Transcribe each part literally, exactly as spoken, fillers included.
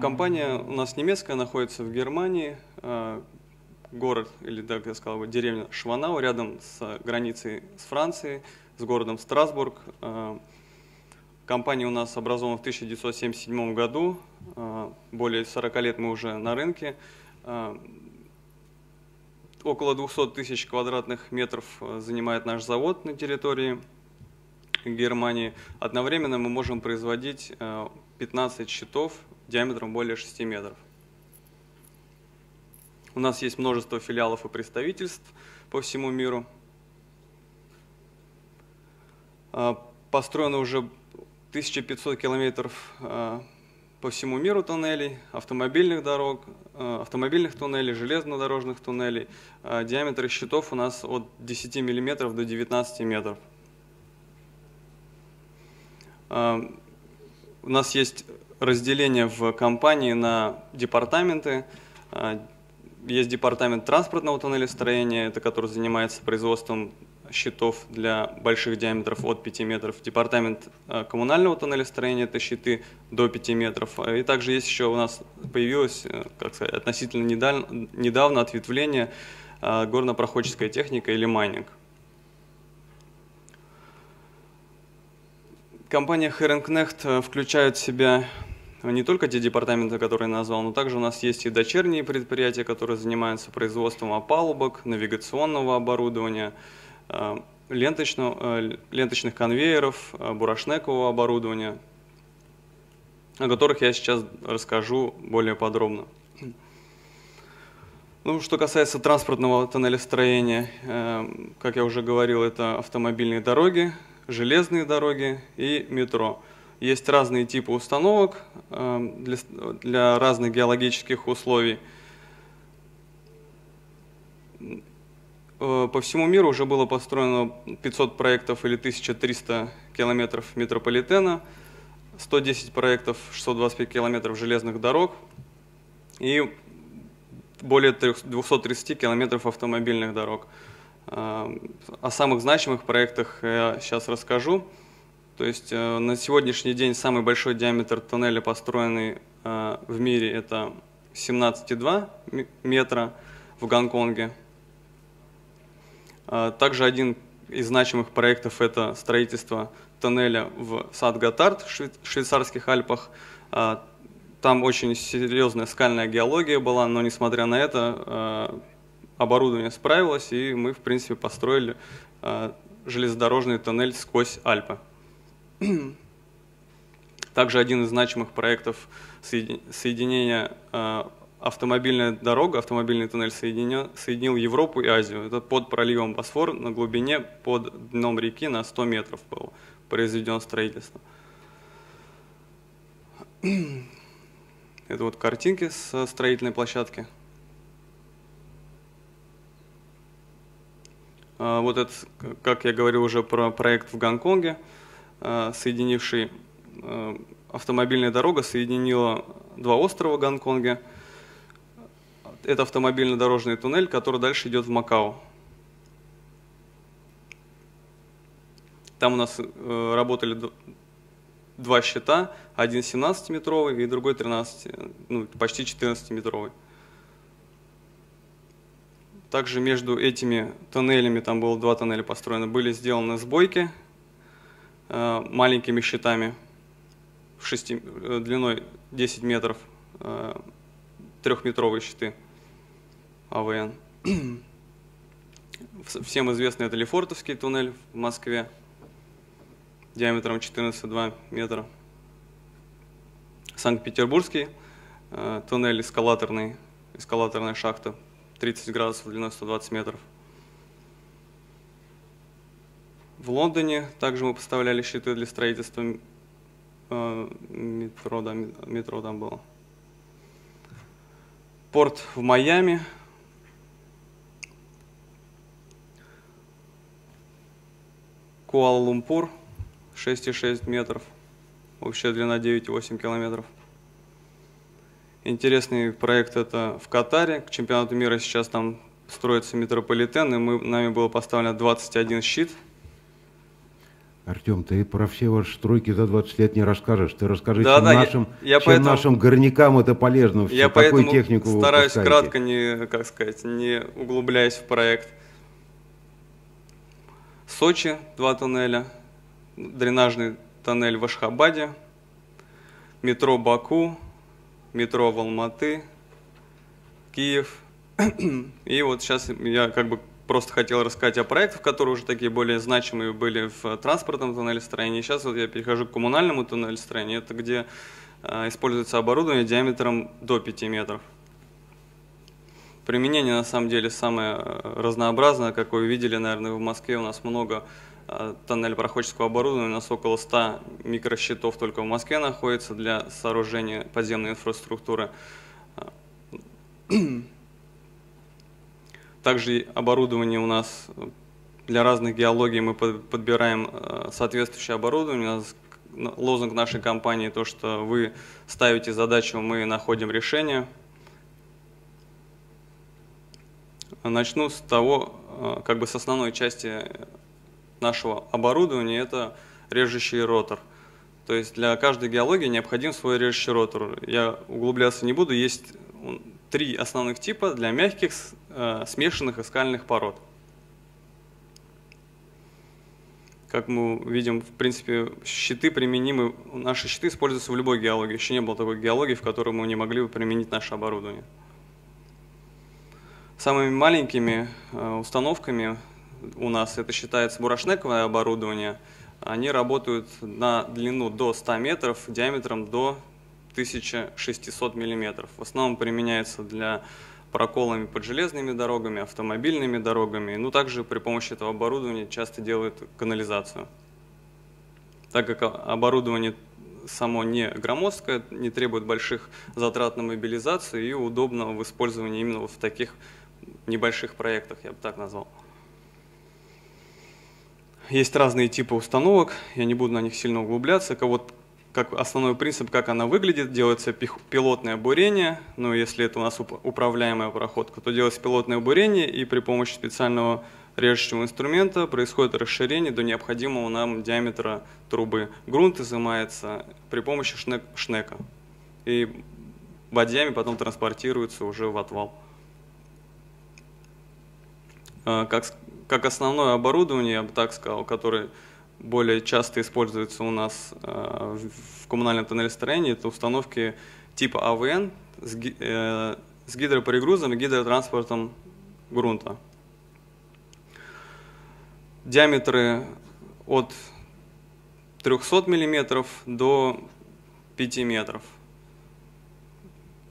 Компания у нас немецкая, находится в Германии. Город, или, так я сказал бы, деревня Шванау, рядом с границей с Францией, с городом Страсбург. Компания у нас образована в тысяча девятьсот семьдесят седьмом году. Более сорока лет мы уже на рынке. Около двухсот тысяч квадратных метров занимает наш завод на территории Германии. Одновременно мы можем производить пятнадцать счетов диаметром более шести метров. У нас есть множество филиалов и представительств по всему миру. Построено уже тысяча пятьсот километров по всему миру туннелей, автомобильных дорог, автомобильных туннелей, железнодорожных туннелей. Диаметр щитов у нас от десяти миллиметров до девятнадцати метров. У нас есть разделение в компании на департаменты. Есть департамент транспортного туннелестроения, это который занимается производством щитов для больших диаметров от пяти метров. Департамент коммунального туннелестроения – это щиты до пяти метров. И также есть еще у нас появилось, как сказать, относительно недавно, недавно ответвление горнопроходческая техника или майнинг. Компания Herrenknecht включает в себя не только те департаменты, которые я назвал, но также у нас есть и дочерние предприятия, которые занимаются производством опалубок, навигационного оборудования, ленточного, ленточных конвейеров, бурашнекового оборудования, о которых я сейчас расскажу более подробно. Ну, что касается транспортного тоннелестроения, как я уже говорил, это автомобильные дороги, железные дороги и метро. Есть разные типы установок для, для разных геологических условий. По всему миру уже было построено пятьсот проектов или тысяча триста километров метрополитена, сто десять проектов, шестьсот двадцать пять километров железных дорог и более двухсот тридцати километров автомобильных дорог. О самых значимых проектах я сейчас расскажу. То есть на сегодняшний день самый большой диаметр тоннеля, построенный в мире, это семнадцать и два метра в Гонконге. Также один из значимых проектов – это строительство тоннеля в Сад-Готард в швейцарских Альпах. Там очень серьезная скальная геология была, но несмотря на это оборудование справилось, и мы, в принципе, построили железнодорожный тоннель сквозь Альпы. Также один из значимых проектов соединения э, автомобильная дорога, автомобильный туннель соединя, соединил Европу и Азию. Это под проливом Босфор на глубине под дном реки на сто метров было произведено строительство. Это вот картинки со строительной площадки. Э, вот это, как я говорил уже, про проект в Гонконге, соединивший автомобильная дорога, соединила два острова Гонконга. Это автомобильно-дорожный туннель, который дальше идет в Макао. Там у нас работали два щита, один семнадцатиметровый и другой тринадцати, ну, почти четырнадцатиметровый. Также между этими туннелями, там было два туннеля построено, были сделаны сбойки маленькими щитами в шести, длиной десять метров, трехметровые щиты АВН. Всем известный это Лефортовский туннель в Москве диаметром четырнадцать и два метра. Санкт-Петербургский туннель эскалаторный, эскалаторная шахта тридцать градусов длиной сто двадцать метров. В Лондоне также мы поставляли щиты для строительства э, метро, да, метро там было. Порт в Майами. Куала-Лумпур шесть и шесть метров. Общая длина девять и восемь километров. Интересный проект это в Катаре. К чемпионату мира сейчас там строится метрополитен, и мы, нами было поставлено двадцать один щит. Артем, ты про все ваши стройки за двадцать лет не расскажешь. Ты расскажи, да, чем, да, нашим, я, я чем поэтому, нашим горнякам это полезно. Все, я какую поэтому технику вы стараюсь выпускаете? Кратко, не, как сказать, не углубляясь в проект. Сочи, два тоннеля, дренажный тоннель в Ашхабаде, метро Баку, метро в Алматы, Киев. И вот сейчас я как бы просто хотел рассказать о проектах, которые уже такие более значимые были в транспортном тоннелестроении. Сейчас вот я перехожу к коммунальному тоннелестроению. Это где э, используется оборудование диаметром до пяти метров. Применение на самом деле самое разнообразное, как вы видели, наверное, в Москве у нас много э, тоннель-проходческого оборудования. У нас около ста микрощитов только в Москве находится для сооружения подземной инфраструктуры. Также оборудование у нас для разных геологий, мы подбираем соответствующее оборудование. У нас лозунг нашей компании то, что вы ставите задачу, мы находим решение. Начну с того, как бы с основной части нашего оборудования, это режущий ротор. То есть для каждой геологии необходим свой режущий ротор. Я углубляться не буду, есть три основных типа для мягких, э, смешанных и скальных пород. Как мы видим, в принципе, щиты применимы, наши щиты используются в любой геологии. Еще не было такой геологии, в которой мы не могли бы применить наше оборудование. Самыми маленькими э, установками у нас это считается бурашнековое оборудование. Они работают на длину до ста метров, диаметром до тысячи шестисот миллиметров. В основном применяется для проколами под железными дорогами, автомобильными дорогами. Ну, также при помощи этого оборудования часто делают канализацию. Так как оборудование само не громоздкое, не требует больших затрат на мобилизацию и удобно в использовании именно в таких небольших проектах, я бы так назвал. Есть разные типы установок, я не буду на них сильно углубляться. Кого-то Как основной принцип, как она выглядит, делается пилотное бурение, ну, если это у нас управляемая проходка, то делается пилотное бурение, и при помощи специального режущего инструмента происходит расширение до необходимого нам диаметра трубы. Грунт изымается при помощи шнек, шнека, и бадьями потом транспортируется уже в отвал. Как, как основное оборудование, я бы так сказал, которое более часто используется у нас э, в коммунальном тоннелестроении, это установки типа АВН с, ги э, с гидроперегрузом и гидротранспортом грунта. Диаметры от трехсот миллиметров до пяти метров.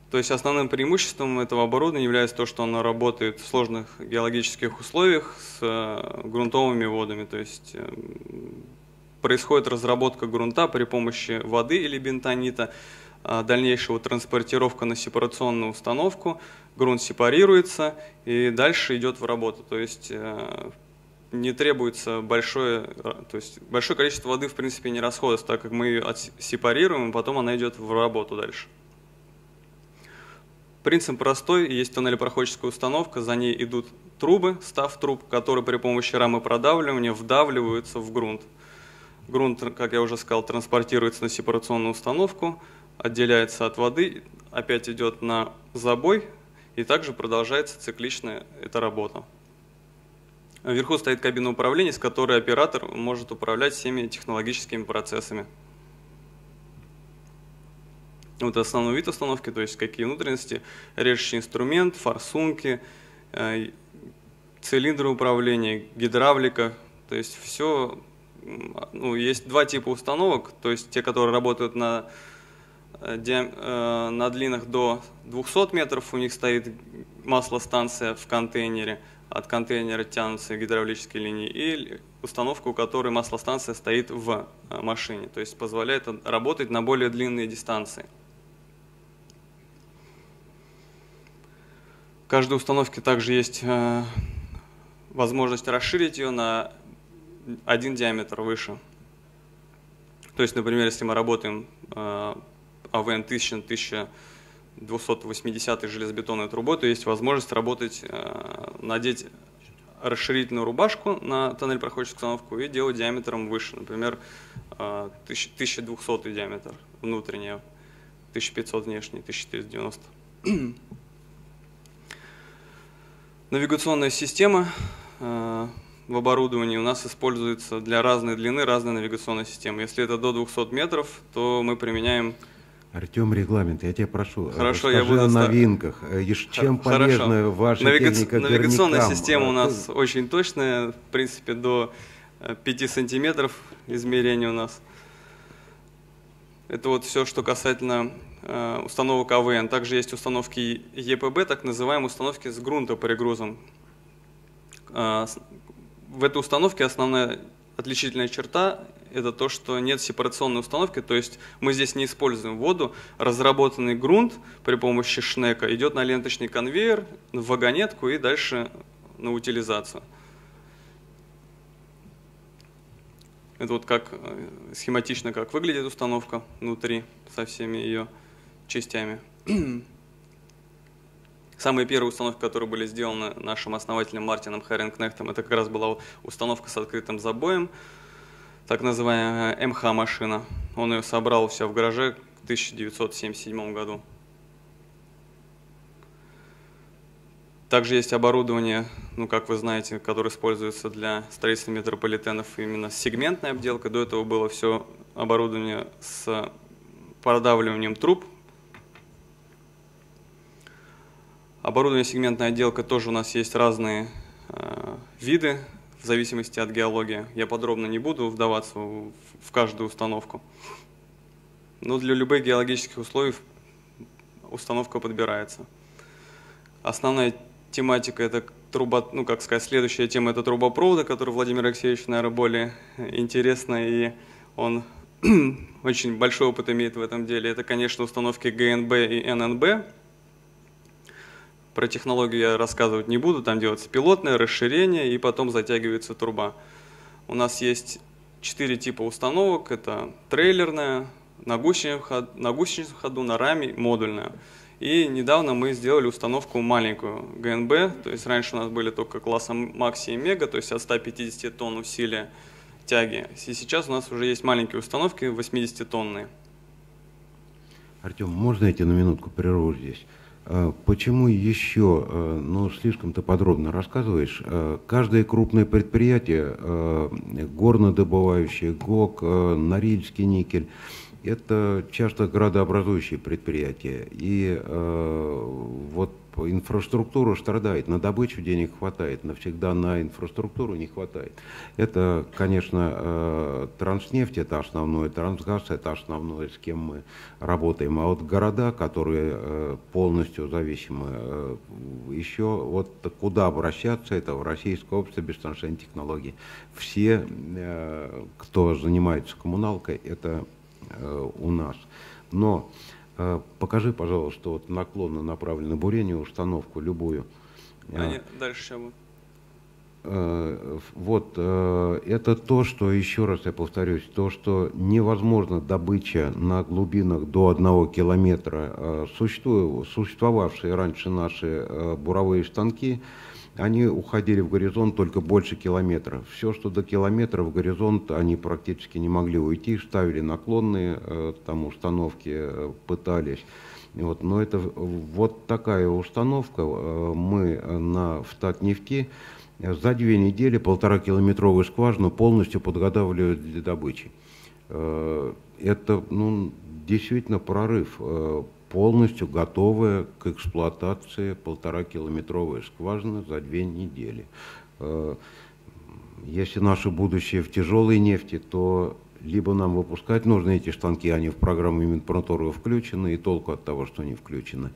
То есть основным преимуществом этого оборудования является то, что оно работает в сложных геологических условиях с э, грунтовыми водами. То есть э, происходит разработка грунта при помощи воды или бентонита, э, дальнейшая транспортировка на сепарационную установку, грунт сепарируется и дальше идет в работу. То есть э, не требуется большое, то есть большое количество воды в принципе не расходится, так как мы ее сепарируем, и потом она идет в работу дальше. Принцип простой, есть тоннелепроходческая установка, за ней идут трубы, став труб, которые при помощи рамы продавливания вдавливаются в грунт. Грунт, как я уже сказал, транспортируется на сепарационную установку, отделяется от воды, опять идет на забой и также продолжается циклично эта работа. Вверху стоит кабина управления, с которой оператор может управлять всеми технологическими процессами. Вот основной вид установки, то есть какие внутренности, режущий инструмент, форсунки, цилиндры управления, гидравлика, то есть все, ну, есть два типа установок, то есть те, которые работают на, на длинах до двухсот метров, у них стоит маслостанция в контейнере, от контейнера тянутся гидравлические линии, и установка, у которой маслостанция стоит в машине, то есть позволяет работать на более длинные дистанции. В каждой установке также есть э, возможность расширить ее на один диаметр выше. То есть, например, если мы работаем э, АВН тысяча - тысяча двести восьмидесятой железобетонной трубой, то есть возможность работать, э, надеть расширительную рубашку на тоннель проходящую установку и делать диаметром выше, например, тысяча двухсотый диаметр внутренний, тысяча пятьсот внешний, тысяча четыреста девяносто. Навигационная система в оборудовании у нас используется для разной длины, разной навигационной системы. Если это до двухсот метров, то мы применяем... Артем, регламент, я тебя прошу, хорошо, расскажи я буду о новинках, чем полезна ваша Навига... техника Навигационная Герникам. Система у нас очень точная, в принципе, до пяти сантиметров измерение у нас. Это вот все, что касательно э, установок АВН. Также есть установки ЕПБ, так называемые установки с грунтоперегрузом. Э, в этой установке основная отличительная черта – это то, что нет сепарационной установки, то есть мы здесь не используем воду. Разработанный грунт при помощи шнека идет на ленточный конвейер, в вагонетку и дальше на утилизацию. Это вот как схематично, как выглядит установка внутри со всеми ее частями. Самые первые установки, которые были сделаны нашим основателем Мартином Герренкнехтом, это как раз была установка с открытым забоем, так называемая эм ха машина. Он ее собрал у себя в гараже в тысяча девятьсот семьдесят седьмом году. Также есть оборудование, ну, как вы знаете, которое используется для строительства метрополитенов, именно с сегментной обделкой. До этого было все оборудование с продавливанием труб. Оборудование сегментная отделка тоже у нас есть разные э, виды, в зависимости от геологии. Я подробно не буду вдаваться в, в каждую установку. Но для любых геологических условий установка подбирается. Основная тематика, это труба, ну, как сказать, следующая тема — это трубопроводы, который Владимир Алексеевич, наверное, более интересно, и он очень большой опыт имеет в этом деле. Это, конечно, установки гэ эн бэ и эн эн бэ. Про технологию я рассказывать не буду, там делается пилотное расширение, и потом затягивается труба. У нас есть четыре типа установок, это трейлерная, на гусеничном ходу, на гусеничном ходу, на раме, модульная. И недавно мы сделали установку маленькую гэ эн бэ, то есть раньше у нас были только класса Макси и Мега, то есть от ста пятидесяти тонн усилия тяги. И сейчас у нас уже есть маленькие установки восьмидесятитонные. Артем, можно я тебя на минутку прерву здесь? Почему еще, ну, слишком-то подробно рассказываешь, каждое крупное предприятие, горнодобывающее, ГОК, Норильский никель, это часто градообразующие предприятия, и э, вот инфраструктура страдает, на добычу денег хватает, навсегда на инфраструктуру не хватает. Это, конечно, э, Транснефть, это основное, Трансгаз, это основное, с кем мы работаем, а вот города, которые э, полностью зависимы, э, еще вот куда обращаться, это в Российское общество бесстрашной технологии. Все, э, кто занимается коммуналкой, это... у нас. Но э, покажи, пожалуйста, вот наклонно направленное бурение, установку любую. А а, нет, дальше чем? Э, вот э, это то, что, еще раз я повторюсь, то, что невозможно добыча на глубинах до одного километра. Э, существуют, существовавшие раньше наши э, буровые станки, они уходили в горизонт только больше километра. Все, что до километра в горизонт, они практически не могли уйти, ставили наклонные э, там установки, э, пытались. Вот. Но это вот такая установка. Э, мы на, в Татнефти за две недели полторакилометровую скважину полностью подготавливали для добычи. Э, это, ну, действительно прорыв. Э, полностью готовая к эксплуатации полторакилометровая скважина за две недели. Если наше будущее в тяжелой нефти, то либо нам выпускать нужно эти штанки, они в программу Минпромторга включены, и толку от того, что они включены.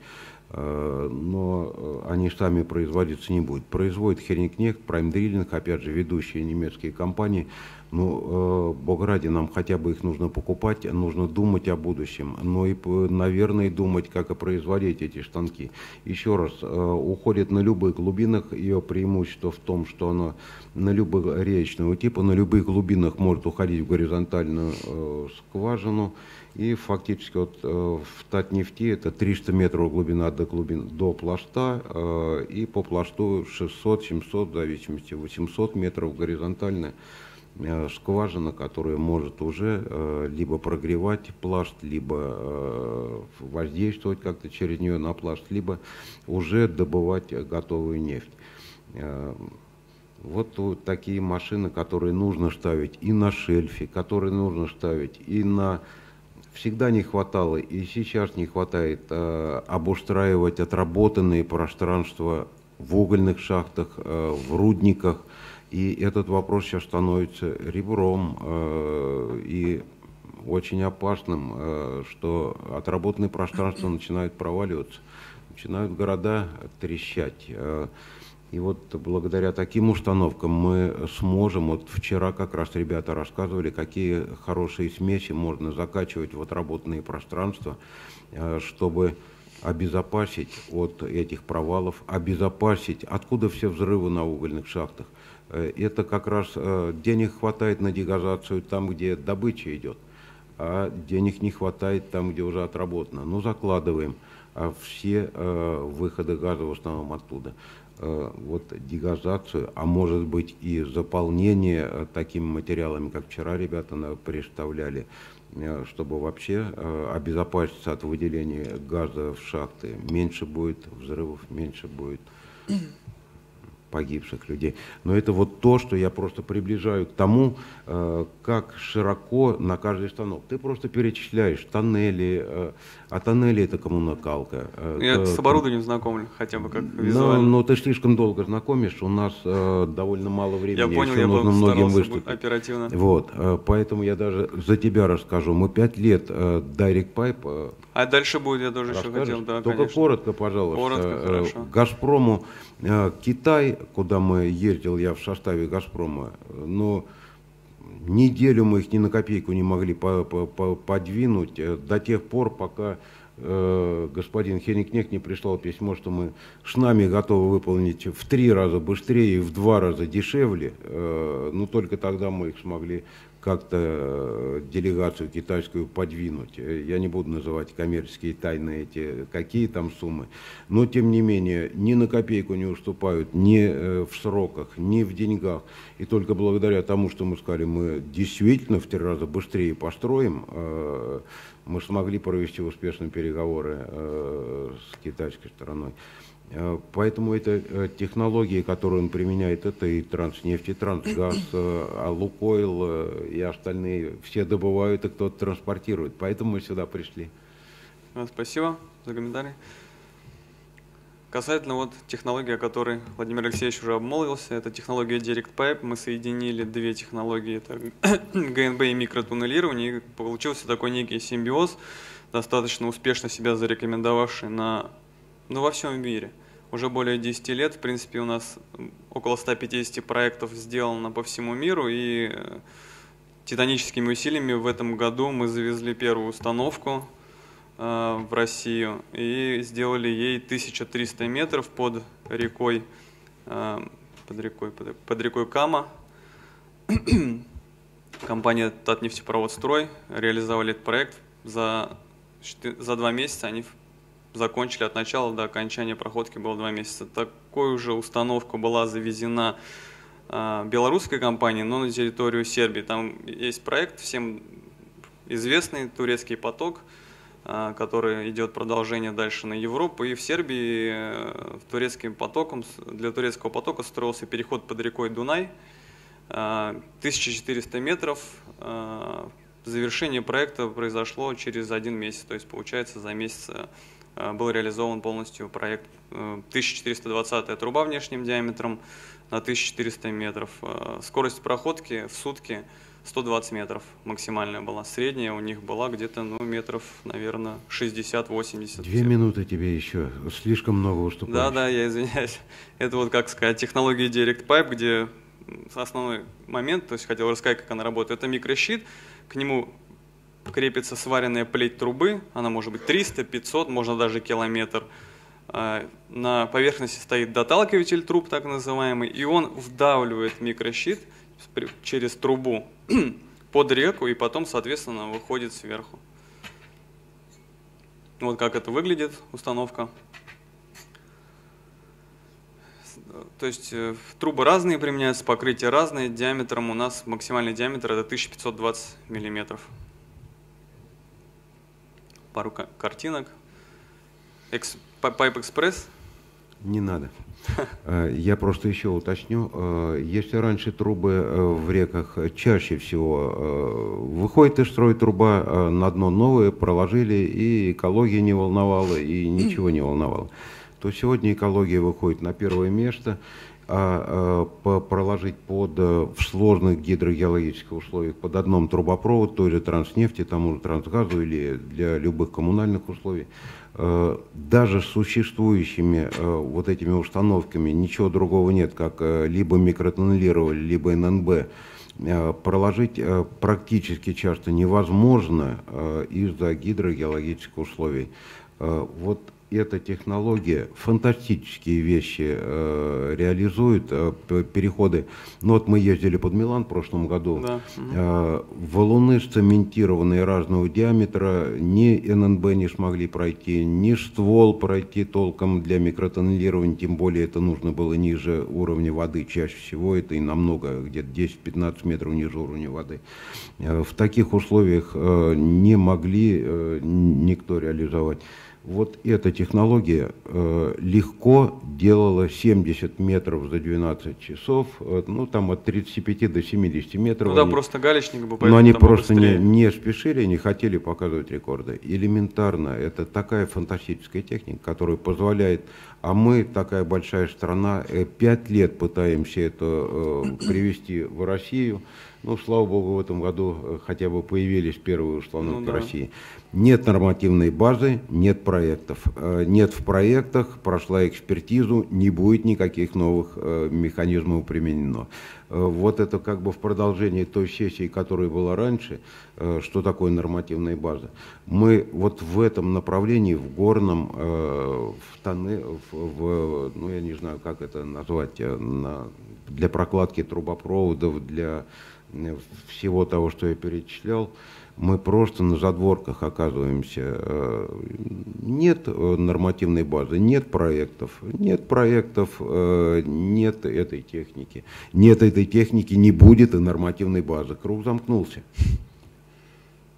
Но они сами производиться не будут. Производит Herrenknecht, Prime Drilling, опять же, ведущие немецкие компании. Ну, бог ради, нам хотя бы их нужно покупать, нужно думать о будущем, но и, наверное, думать, как производить эти штанги. Еще раз, уходит на любых глубинах, ее преимущество в том, что она на любых речного типа, на любых глубинах может уходить в горизонтальную скважину. И фактически вот в Татнефти это триста метров глубина до, глубин, до плашта, и по плашту шестьсот-семьсот, в зависимости восемьсот метров горизонтальная скважина, которая может уже э, либо прогревать пласт, либо э, воздействовать как-то через нее на пласт, либо уже добывать готовую нефть. Э, вот, вот такие машины, которые нужно ставить и на шельфе, которые нужно ставить и на... Всегда не хватало, и сейчас не хватает э, обустраивать отработанные пространства в угольных шахтах, э, в рудниках. И этот вопрос сейчас становится ребром э, и очень опасным, э, что отработанные пространства начинают проваливаться, начинают города трещать. Э, и вот благодаря таким установкам мы сможем, вот вчера как раз ребята рассказывали, какие хорошие смеси можно закачивать в отработанные пространства, э, чтобы... обезопасить от этих провалов, обезопасить, откуда все взрывы на угольных шахтах. Это как раз денег хватает на дегазацию там, где добыча идет, а денег не хватает там, где уже отработано. Ну, закладываем все выходы газа в основном оттуда. Вот дегазацию, а может быть и заполнение такими материалами, как вчера ребята представляли, чтобы вообще обезопаситься от выделения газа в шахты. Меньше будет взрывов, меньше будет погибших людей. Но это вот то, что я просто приближаю к тому, как широко на каждый станок. Ты просто перечисляешь тоннели, а тоннели — это коммуналка. Я это, с оборудованием знакомлю, хотя бы как визуально. Но, но ты слишком долго знакомишь, у нас довольно мало времени. Я понял, я нужно многим выступить оперативно. Вот, поэтому я даже за тебя расскажу. Мы пять лет DirectPipe. А дальше будет, я тоже еще хотел. Да, только конечно. Коротко, пожалуйста. Коротко, хорошо. Газпрому, Китай, куда мы ездил, я в составе Газпрома, но неделю мы их ни на копейку не могли по -по -по подвинуть до тех пор, пока э, господин Herrenknecht не прислал письмо, что мы с нами готовы выполнить в три раза быстрее и в два раза дешевле, э, но только тогда мы их смогли как-то делегацию китайскую подвинуть. Я не буду называть коммерческие тайны эти, какие там суммы. Но, тем не менее, ни на копейку не уступают, ни в сроках, ни в деньгах. И только благодаря тому, что мы сказали, мы действительно в три раза быстрее построим, мы смогли провести успешные переговоры с китайской стороной. Поэтому это технологии, которые он применяет, это и Транснефть, и Трансгаз, Лукойл и остальные. Все добывают, и кто-то транспортирует. Поэтому мы сюда пришли. Спасибо за комментарий. Касательно вот технологии, о которой Владимир Алексеевич уже обмолвился, это технология DirectPipe. Мы соединили две технологии, это ГНБ и микротуннелирование, и получился такой некий симбиоз, достаточно успешно себя зарекомендовавший на... Ну, во всем мире. Уже более десяти лет, в принципе, у нас около ста пятидесяти проектов сделано по всему миру, и титаническими усилиями в этом году мы завезли первую установку э, в Россию и сделали ей тысячу триста метров под рекой, э, под рекой, под, под рекой Кама. Компания Татнефтепроводстрой реализовали этот проект. За, за два месяца они закончили от начала до окончания проходки, было два месяца. Такую же установку была завезена э, белорусской компанией, но на территорию Сербии. Там есть проект, всем известный, Турецкий поток, э, который идет продолжение дальше на Европу. И в Сербии э, турецким потоком, для турецкого потока строился переход под рекой Дунай, э, тысяча четыреста метров. Э, завершение проекта произошло через один месяц, то есть получается за месяц был реализован полностью проект. Тысяча четыреста двадцатая труба внешним диаметром на тысячу четыреста метров. Скорость проходки в сутки сто двадцать метров максимальная была. Средняя у них была где-то, ну, метров, наверное, шестьдесят-восемьдесят. Две минуты тебе еще. Слишком много уступаешь. Да, да, я извиняюсь. Это вот, как сказать, технология DirectPipe, где основной момент, то есть хотел рассказать, как она работает. Это микрощит, к нему крепится сваренная плеть трубы, она может быть триста, пятьсот, можно даже километр. На поверхности стоит доталкиватель труб, так называемый, и он вдавливает микрощит через трубу под реку и потом, соответственно, выходит сверху. Вот как это выглядит установка. То есть трубы разные применяются, покрытие разные, диаметром у нас максимальный диаметр это тысяча пятьсот двадцать миллиметров. Пару картинок. Пайп-экспресс? Не надо. Я просто еще уточню. Если раньше трубы в реках чаще всего выходит из строя труба, на дно новые проложили, и экология не волновала, и ничего не волновало, то сегодня экология выходит на первое место, а проложить под, в сложных гидрогеологических условиях под одном трубопровод, той же Транснефти, тому же Трансгазу или для любых коммунальных условий, даже с существующими вот этими установками ничего другого нет, как либо микротоннелировали, либо эн эн бэ. Проложить практически часто невозможно из-за гидрогеологических условий. Вот эта технология фантастические вещи реализует, переходы. Ну вот мы ездили под Милан в прошлом году. Да. Валуны сцементированные разного диаметра, ни эн эн бэ не смогли пройти, ни ствол пройти толком для микротоннелирования, тем более это нужно было ниже уровня воды. Чаще всего это и намного, где-то десять-пятнадцать метров ниже уровня воды. В таких условиях не могли никто реализовать. Вот эта технология э, легко делала семьдесят метров за двенадцать часов, э, ну там от тридцати пяти до семидесяти метров. Ну да, они, просто галечник бы. Но они просто не, не спешили, не хотели показывать рекорды. Элементарно, это такая фантастическая техника, которая позволяет, а мы такая большая страна, пять лет пытаемся это э, привести в Россию. Ну, слава богу, в этом году хотя бы появились первые установки, ну, да, России. Нет нормативной базы, нет проектов. Нет в проектах, прошла экспертизу, не будет никаких новых механизмов применено. Вот это как бы в продолжении той сессии, которая была раньше, что такое нормативная база. Мы вот в этом направлении, в горном, в тоннеле, в, ну я не знаю, как это назвать, на, для прокладки трубопроводов, для всего того, что я перечислял, мы просто на задворках оказываемся. Нет нормативной базы, нет проектов, нет проектов, нет этой техники. Нет этой техники, не будет и нормативной базы. Круг замкнулся.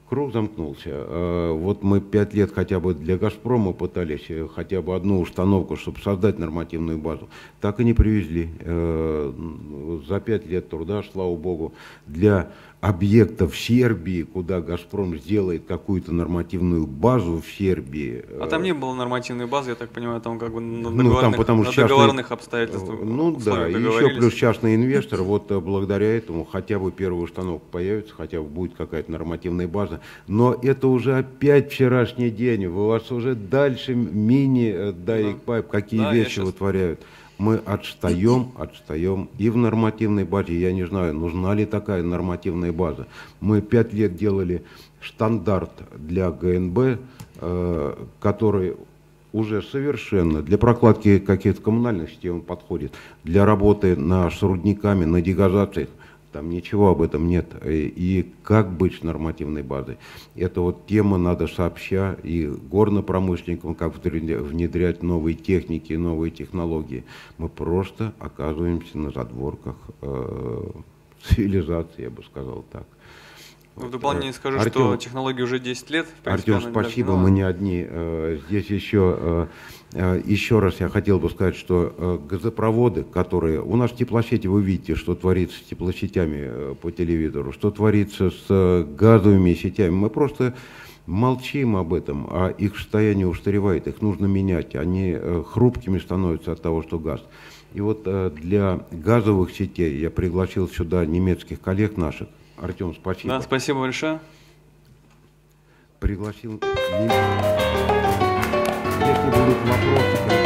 Круг замкнулся. Вот мы пять лет хотя бы для «Газпрома» пытались хотя бы одну установку, чтобы создать нормативную базу. Так и не привезли. За пять лет труда, слава богу, для объектов в Сербии, куда «Газпром» сделает какую-то нормативную базу в Сербии. А там не было нормативной базы, я так понимаю, там как бы на договорных, ну, там, на договорных частный, обстоятельствах. Ну да, и еще плюс частный инвестор, вот благодаря этому хотя бы первая установка появится, хотя бы будет какая-то нормативная база. Но это уже опять вчерашний день, у вас уже дальше мини-дайрект-пайп, какие да, вещи вытворяют. Мы отстаем, отстаем и в нормативной базе. Я не знаю, нужна ли такая нормативная база. Мы пять лет делали стандарт для гэ эн бэ, э, который уже совершенно для прокладки каких-то коммунальных систем подходит, для работы на, с рудниками, на дегазациях. Там ничего об этом нет. И, и как быть с нормативной базой? Это вот тема, надо сообща и горнопромышленникам, как внедрять новые техники, новые технологии. Мы просто оказываемся на задворках э, цивилизации, я бы сказал так. В дополнение скажу, Артем, что технологии уже десять лет. Артем, спасибо, должна... мы не одни. Здесь еще, еще раз я хотел бы сказать, что газопроводы, которые... У нас в теплосети, вы видите, что творится с теплосетями по телевизору, что творится с газовыми сетями. Мы просто молчим об этом, а их состояние устаревает, их нужно менять. Они хрупкими становятся от того, что газ... И вот для газовых сетей я пригласил сюда немецких коллег наших. Артем, спасибо. Да, спасибо большое. Пригласил. Если будут вопросы...